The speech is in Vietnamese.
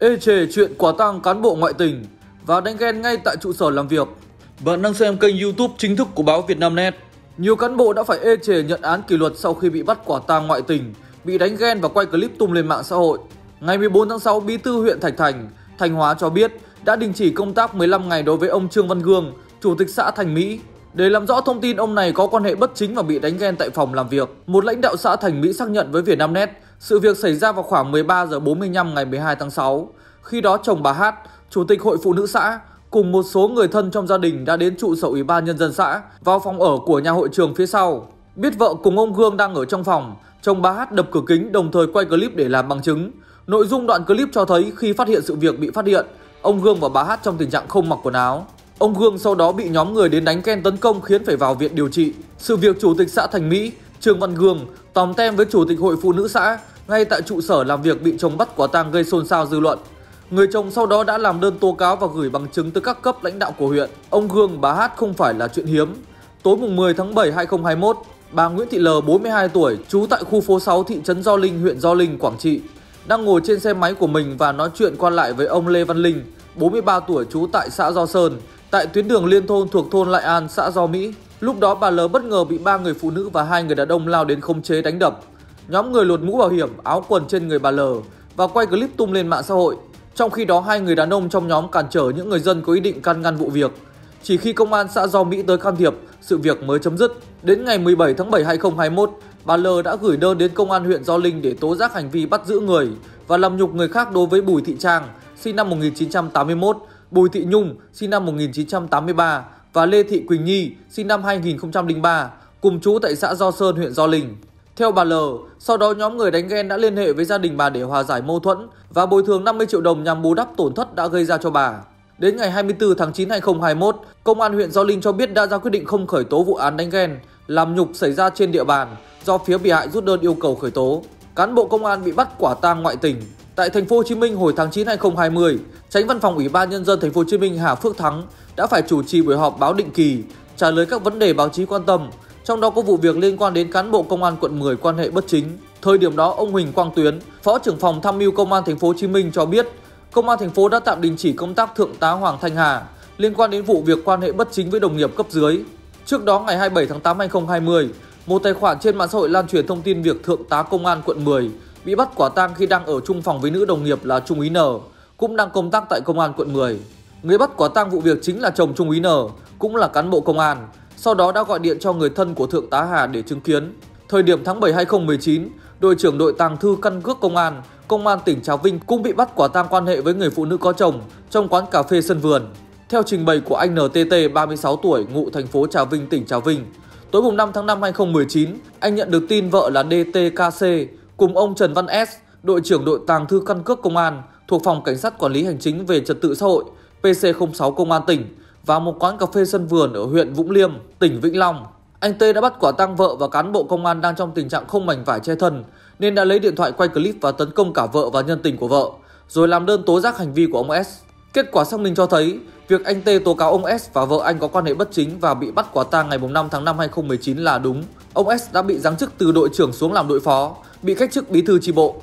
Ê chề chuyện quả tang cán bộ ngoại tỉnh và đánh ghen ngay tại trụ sở làm việc. Bạn đang xem kênh YouTube chính thức của báo Vietnamnet. Nhiều cán bộ đã phải ê chề nhận án kỷ luật sau khi bị bắt quả tang ngoại tỉnh, bị đánh ghen và quay clip tung lên mạng xã hội. Ngày 14 tháng 6, Bí thư huyện Thạch Thành, Thanh Hóa cho biết đã đình chỉ công tác 15 ngày đối với ông Trương Văn Gương, chủ tịch xã Thành Mỹ, để làm rõ thông tin ông này có quan hệ bất chính và bị đánh ghen tại phòng làm việc. Một lãnh đạo xã Thành Mỹ xác nhận với Vietnamnet sự việc xảy ra vào khoảng 13h45 ngày 12 tháng 6. Khi đó chồng bà Hát, chủ tịch hội phụ nữ xã, cùng một số người thân trong gia đình đã đến trụ sở Ủy ban Nhân dân xã, vào phòng ở của nhà hội trường phía sau. Biết vợ cùng ông Gương đang ở trong phòng, chồng bà Hát đập cửa kính đồng thời quay clip để làm bằng chứng. Nội dung đoạn clip cho thấy khi phát hiện sự việc bị phát hiện, ông Gương và bà Hát trong tình trạng không mặc quần áo. Ông Gương sau đó bị nhóm người đến đánh ghen tấn công khiến phải vào viện điều trị. Sự việc chủ tịch xã Thành Mỹ, Trương Văn Gương tòm tem với chủ tịch hội phụ nữ xã ngay tại trụ sở làm việc bị chồng bắt quả tang gây xôn xao dư luận. Người chồng sau đó đã làm đơn tố cáo và gửi bằng chứng tới các cấp lãnh đạo của huyện. Ông Gương, bà Hát không phải là chuyện hiếm. Tối mùng 10 tháng 7 2021, bà Nguyễn Thị L, 42 tuổi, trú tại khu phố 6 thị trấn Gio Linh, huyện Gio Linh, Quảng Trị, đang ngồi trên xe máy của mình và nói chuyện qua lại với ông Lê Văn Linh, 43 tuổi, trú tại xã Do Sơn, tại tuyến đường liên thôn thuộc thôn Lại An, xã Gio Mỹ. Lúc đó bà L bất ngờ bị 3 người phụ nữ và 2 người đàn ông lao đến khống chế đánh đập. Nhóm người lột mũ bảo hiểm, áo quần trên người bà L và quay clip tung lên mạng xã hội. Trong khi đó, 2 người đàn ông trong nhóm cản trở những người dân có ý định can ngăn vụ việc. Chỉ khi công an xã Gio Mỹ tới can thiệp, sự việc mới chấm dứt. Đến ngày 17 tháng 7 2021, bà L đã gửi đơn đến công an huyện Gio Linh để tố giác hành vi bắt giữ người và làm nhục người khác đối với Bùi Thị Trang, sinh năm 1981, Bùi Thị Nhung, sinh năm 1983 và Lê Thị Quỳnh Nhi, sinh năm 2003, cùng trú tại xã Do Sơn, huyện Gio Linh. Theo bà L, sau đó nhóm người đánh ghen đã liên hệ với gia đình bà để hòa giải mâu thuẫn và bồi thường 50 triệu đồng nhằm bù đắp tổn thất đã gây ra cho bà. Đến ngày 24 tháng 9 2021, công an huyện Gio Linh cho biết đã ra quyết định không khởi tố vụ án đánh ghen, làm nhục xảy ra trên địa bàn do phía bị hại rút đơn yêu cầu khởi tố. Cán bộ công an bị bắt quả tang ngoại tỉnh. Tại Thành phố Hồ Chí Minh hồi tháng 9 2020, Chánh Văn phòng Ủy ban Nhân dân Thành phố Hồ Chí Minh Hà Phước Thắng đã phải chủ trì buổi họp báo định kỳ trả lời các vấn đề báo chí quan tâm, trong đó có vụ việc liên quan đến cán bộ công an quận 10 quan hệ bất chính. Thời điểm đó, ông Huỳnh Quang Tuyến, Phó trưởng phòng tham mưu Công an Thành phố Hồ Chí Minh cho biết, Công an thành phố đã tạm đình chỉ công tác Thượng tá Hoàng Thanh Hà liên quan đến vụ việc quan hệ bất chính với đồng nghiệp cấp dưới. Trước đó, ngày 27 tháng 8 2020, một tài khoản trên mạng xã hội lan truyền thông tin việc Thượng tá Công an quận 10 bị bắt quả tang khi đang ở chung phòng với nữ đồng nghiệp là Trung úy N, cũng đang công tác tại Công an quận 10. Người bắt quả tang vụ việc chính là chồng Trung úy N, cũng là cán bộ công an, sau đó đã gọi điện cho người thân của Thượng tá Hà để chứng kiến. Thời điểm tháng 7 2019, đội trưởng đội tàng thư căn cước Công an tỉnh Trà Vinh cũng bị bắt quả tang quan hệ với người phụ nữ có chồng trong quán cà phê Sân Vườn. Theo trình bày của anh NTT, 36 tuổi, ngụ thành phố Trà Vinh, tỉnh Trà Vinh, tối mùng 5 tháng 5 2019, anh nhận được tin vợ là DTKC cùng ông Trần Văn S, đội trưởng đội tàng thư căn cước công an thuộc phòng cảnh sát quản lý hành chính về trật tự xã hội PC06 công an tỉnh vào một quán cà phê Sân Vườn ở huyện Vũng Liêm, tỉnh Vĩnh Long. Anh T đã bắt quả tang vợ và cán bộ công an đang trong tình trạng không mảnh vải che thân nên đã lấy điện thoại quay clip và tấn công cả vợ và nhân tình của vợ, rồi làm đơn tố giác hành vi của ông S. Kết quả xác minh cho thấy, việc anh T tố cáo ông S và vợ anh có quan hệ bất chính và bị bắt quả tang ngày 5 tháng 5 2019 là đúng. Ông S đã bị giáng chức từ đội trưởng xuống làm đội phó, bị cách chức bí thư chi bộ.